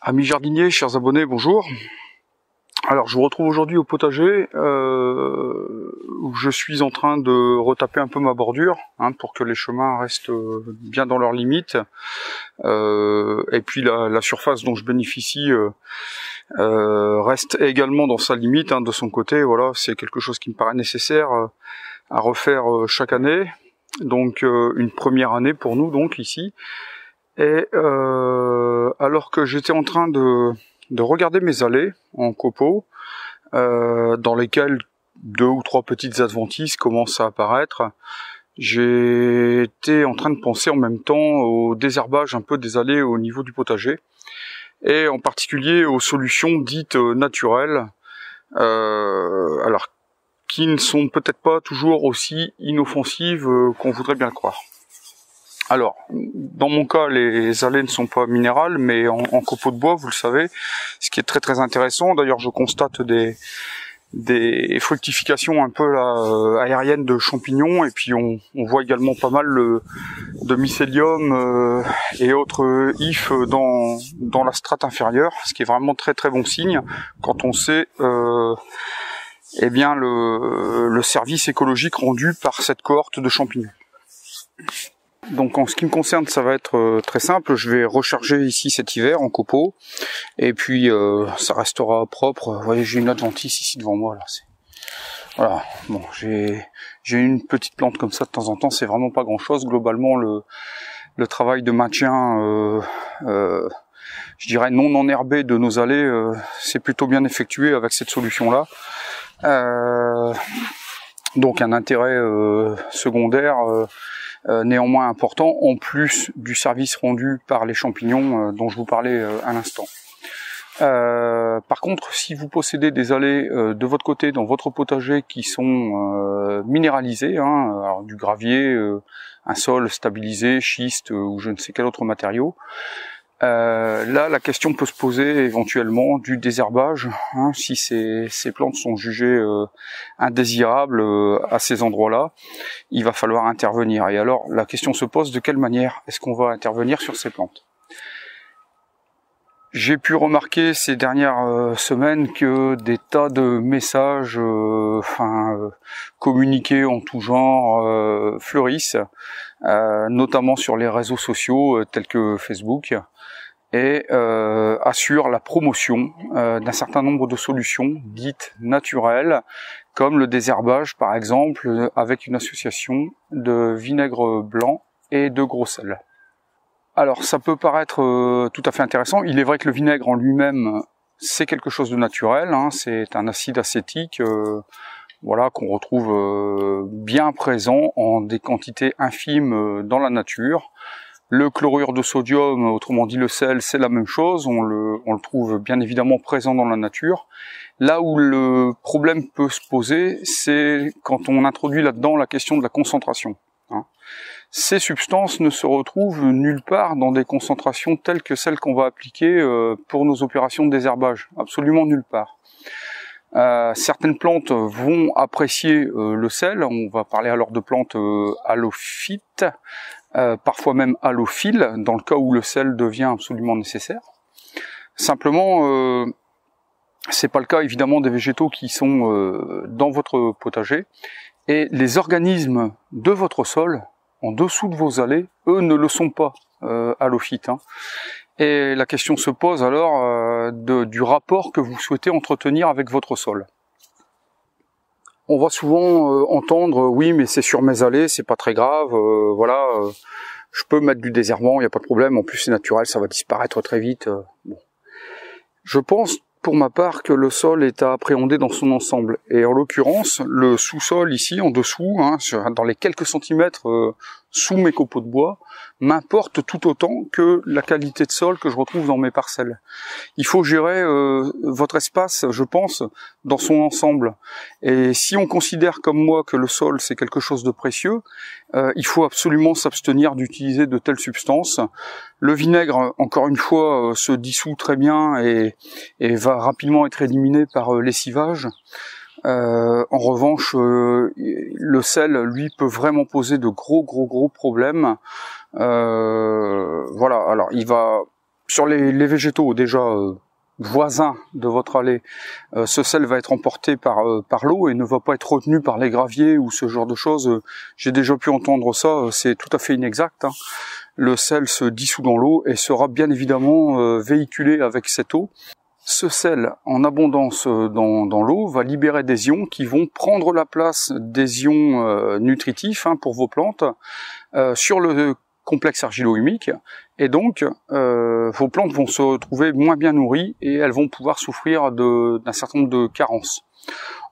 Amis jardiniers, chers abonnés, bonjour. Alors je vous retrouve aujourd'hui au potager où je suis en train de retaper un peu ma bordure pour que les chemins restent bien dans leurs limites. Et puis la surface dont je bénéficie reste également dans sa limite de son côté. Voilà, c'est quelque chose qui me paraît nécessaire à refaire chaque année. Donc une première année pour nous donc ici. Et alors que j'étais en train de regarder mes allées en copeaux, dans lesquelles 2 ou 3 petites adventices commencent à apparaître, j'étais en train de penser en même temps au désherbage un peu des allées au niveau du potager, et en particulier aux solutions dites naturelles, alors qui ne sont peut-être pas toujours aussi inoffensives qu'on voudrait bien le croire. Alors, dans mon cas, les allées ne sont pas minérales, mais en copeaux de bois, vous le savez, ce qui est très très intéressant. D'ailleurs, je constate des fructifications un peu aériennes de champignons, et puis on voit également pas mal de mycélium et autres ifs dans la strate inférieure, ce qui est vraiment très très bon signe quand on sait eh bien le service écologique rendu par cette cohorte de champignons. Donc en ce qui me concerne, ça va être très simple, je vais recharger ici cet hiver en copeaux, et puis ça restera propre. Vous voyez, j'ai une adventice ici devant moi, là. Voilà, bon, j'ai une petite plante comme ça de temps en temps, c'est vraiment pas grand chose. Globalement, le travail de maintien, je dirais non enherbé de nos allées, c'est plutôt bien effectué avec cette solution-là. Donc un intérêt secondaire néanmoins important, en plus du service rendu par les champignons dont je vous parlais à l'instant. Par contre, si vous possédez des allées de votre côté dans votre potager qui sont minéralisées, alors du gravier, un sol stabilisé, schiste ou je ne sais quel autre matériau, là la question peut se poser éventuellement du désherbage, si ces plantes sont jugées indésirables à ces endroits-là, il va falloir intervenir. Et alors la question se pose, de quelle manière est-ce qu'on va intervenir sur ces plantes? J'ai pu remarquer ces dernières semaines que des tas de messages communiqués en tout genre fleurissent, notamment sur les réseaux sociaux tels que Facebook, et assurent la promotion d'un certain nombre de solutions dites naturelles, comme le désherbage par exemple, avec une association de vinaigre blanc et de gros sel. Alors ça peut paraître tout à fait intéressant. Il est vrai que le vinaigre en lui-même, c'est quelque chose de naturel, c'est un acide acétique voilà, qu'on retrouve bien présent en des quantités infimes dans la nature. Le chlorure de sodium, autrement dit le sel, c'est la même chose, on le trouve bien évidemment présent dans la nature. Là où le problème peut se poser, c'est quand on introduit là-dedans la question de la concentration. Ces substances ne se retrouvent nulle part dans des concentrations telles que celles qu'on va appliquer pour nos opérations de désherbage, absolument nulle part. Certaines plantes vont apprécier le sel, on va parler alors de plantes halophytes, parfois même halophiles, dans le cas où le sel devient absolument nécessaire. Simplement, c'est pas le cas évidemment des végétaux qui sont dans votre potager, et les organismes de votre sol, en dessous de vos allées, eux ne le sont pas halophytes. Et la question se pose alors du rapport que vous souhaitez entretenir avec votre sol. On va souvent entendre « oui, mais c'est sur mes allées, c'est pas très grave, voilà, je peux mettre du désherbant, il n'y a pas de problème, en plus c'est naturel, ça va disparaître très vite ». Bon. Je pense pour ma part que le sol est à appréhender dans son ensemble, et en l'occurrence le sous-sol ici en dessous, dans les quelques centimètres sous mes copeaux de bois, m'importe tout autant que la qualité de sol que je retrouve dans mes parcelles. Il faut gérer votre espace, je pense, dans son ensemble, et si on considère comme moi que le sol c'est quelque chose de précieux, il faut absolument s'abstenir d'utiliser de telles substances. Le vinaigre, encore une fois, se dissout très bien et va rapidement être éliminé par lessivage. En revanche, le sel, lui, peut vraiment poser de gros problèmes. Voilà, alors il va sur les végétaux déjà voisins de votre allée, ce sel va être emporté par l'eau et ne va pas être retenu par les graviers ou ce genre de choses. J'ai déjà pu entendre ça, c'est tout à fait inexact, hein. Le sel se dissout dans l'eau et sera bien évidemment véhiculé avec cette eau. Ce sel en abondance dans l'eau va libérer des ions qui vont prendre la place des ions nutritifs, hein, pour vos plantes sur le complexe argilo-humique, et donc vos plantes vont se retrouver moins bien nourries et elles vont pouvoir souffrir d'un certain nombre de carences.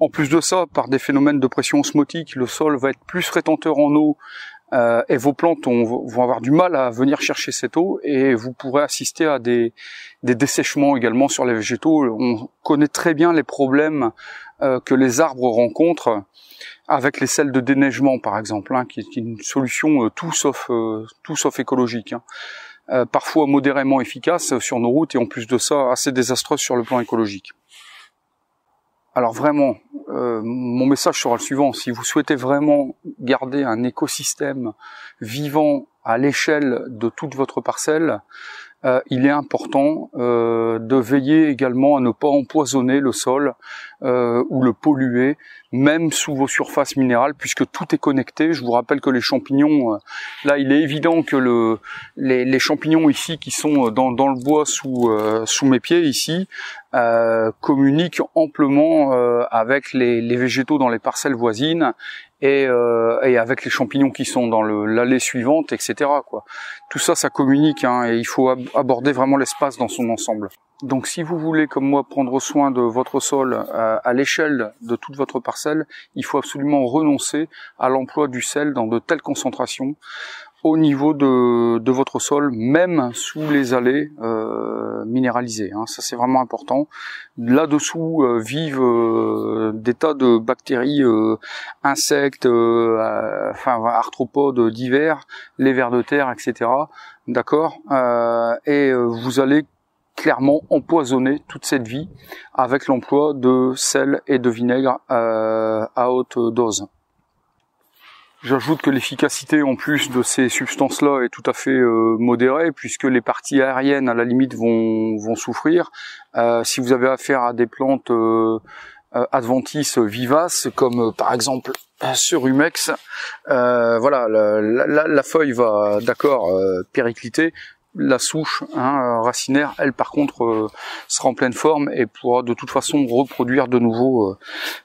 En plus de ça, par des phénomènes de pression osmotique, le sol va être plus rétenteur en eau et vos plantes vont avoir du mal à venir chercher cette eau, et vous pourrez assister à des dessèchements également sur les végétaux. On connaît très bien les problèmes que les arbres rencontrent avec les sels de déneigement par exemple, hein, qui est une solution tout sauf écologique, hein. Parfois modérément efficace sur nos routes, et en plus de ça assez désastreuse sur le plan écologique. Alors vraiment, mon message sera le suivant: si vous souhaitez vraiment garder un écosystème vivant à l'échelle de toute votre parcelle, il est important de veiller également à ne pas empoisonner le sol ou le polluer, même sous vos surfaces minérales, puisque tout est connecté. Je vous rappelle que les champignons, là il est évident que les champignons ici qui sont dans le bois sous mes pieds ici, communiquent amplement avec les végétaux dans les parcelles voisines et avec les champignons qui sont dans l'allée suivante, etc., quoi. Tout ça, ça communique, hein, et il faut aborder vraiment l'espace dans son ensemble. Donc si vous voulez, comme moi, prendre soin de votre sol à l'échelle de toute votre parcelle, il faut absolument renoncer à l'emploi du sel dans de telles concentrations au niveau de votre sol, même sous les allées minéralisées, hein. Ça, c'est vraiment important. Là-dessous vivent des tas de bactéries, insectes, enfin arthropodes divers, les vers de terre, etc. D'accord, et vous allez clairement empoisonner toute cette vie avec l'emploi de sel et de vinaigre à haute dose. J'ajoute que l'efficacité en plus de ces substances-là est tout à fait modérée, puisque les parties aériennes à la limite vont souffrir. Si vous avez affaire à des plantes adventices vivaces, comme par exemple ce rumex, voilà, la feuille va, d'accord, péricliter. La souche, hein, racinaire, elle par contre sera en pleine forme et pourra de toute façon reproduire de nouveau,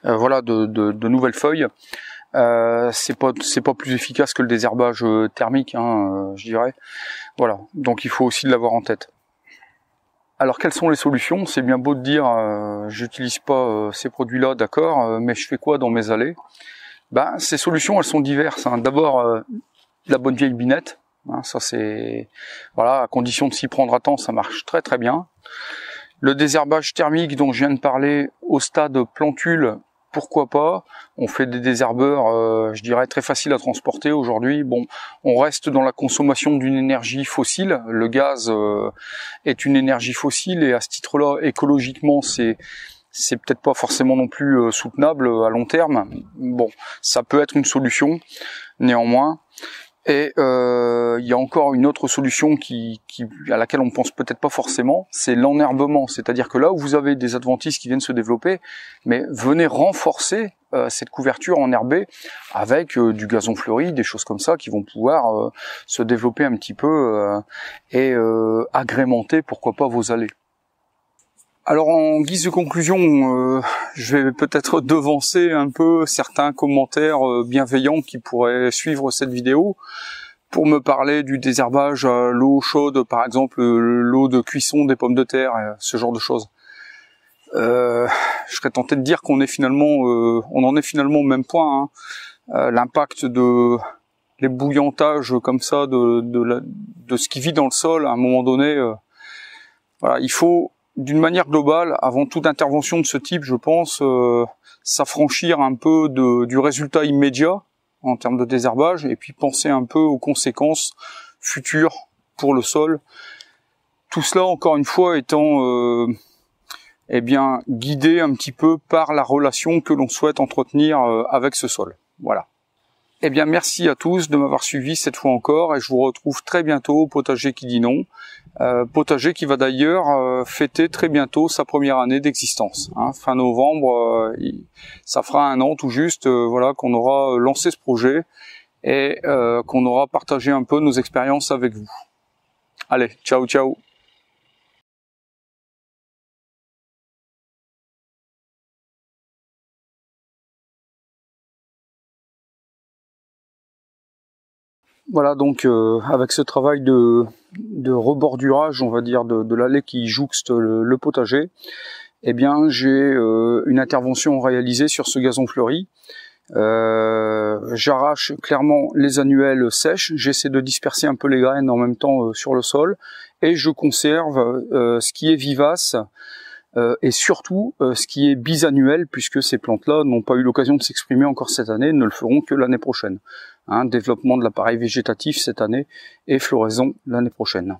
voilà, de nouvelles feuilles. C'est pas plus efficace que le désherbage thermique, hein, je dirais. Voilà, donc il faut aussi l'avoir en tête. Alors quelles sont les solutions? C'est bien beau de dire j'utilise pas ces produits-là, d'accord, mais je fais quoi dans mes allées? Ben, ces solutions, elles sont diverses, hein. D'abord la bonne vieille binette. Ça, c'est, voilà, à condition de s'y prendre à temps, ça marche très très bien. Le désherbage thermique dont je viens de parler au stade plantule, pourquoi pas? On fait des désherbeurs, je dirais, très faciles à transporter aujourd'hui. Bon, on reste dans la consommation d'une énergie fossile. Le gaz est une énergie fossile, et à ce titre-là, écologiquement, c'est peut-être pas forcément non plus soutenable à long terme. Bon, ça peut être une solution, néanmoins. Et il y a encore une autre solution à laquelle on pense peut-être pas forcément, c'est l'enherbement. C'est-à-dire que là où vous avez des adventices qui viennent se développer, mais venez renforcer cette couverture enherbée avec du gazon fleuri, des choses comme ça qui vont pouvoir se développer un petit peu et agrémenter, pourquoi pas, vos allées. Alors en guise de conclusion, je vais peut-être devancer un peu certains commentaires bienveillants qui pourraient suivre cette vidéo pour me parler du désherbage, l'eau chaude par exemple, l'eau de cuisson des pommes de terre, ce genre de choses. Je serais tenté de dire qu'on est finalement, on en est finalement au même point, hein. L'impact de les bouillantages comme ça de ce qui vit dans le sol, à un moment donné, voilà, il faut d'une manière globale, avant toute intervention de ce type, je pense, s'affranchir un peu du résultat immédiat en termes de désherbage, et puis penser un peu aux conséquences futures pour le sol. Tout cela, encore une fois, étant eh bien, guidé un petit peu par la relation que l'on souhaite entretenir avec ce sol. Voilà. Eh bien, merci à tous de m'avoir suivi cette fois encore et je vous retrouve très bientôt au Potager qui dit non. Potager qui va d'ailleurs fêter très bientôt sa première année d'existence. Hein. Fin novembre, ça fera un an tout juste voilà, qu'on aura lancé ce projet et qu'on aura partagé un peu nos expériences avec vous. Allez, ciao, ciao. Voilà, donc avec ce travail de rebordurage, on va dire, de l'allée qui jouxte le potager, eh bien j'ai une intervention réalisée sur ce gazon fleuri. J'arrache clairement les annuelles sèches, j'essaie de disperser un peu les graines en même temps sur le sol, et je conserve ce qui est vivace, et surtout ce qui est bisannuel, puisque ces plantes-là n'ont pas eu l'occasion de s'exprimer encore cette année, ne le feront que l'année prochaine. Hein, développement de l'appareil végétatif cette année et floraison l'année prochaine.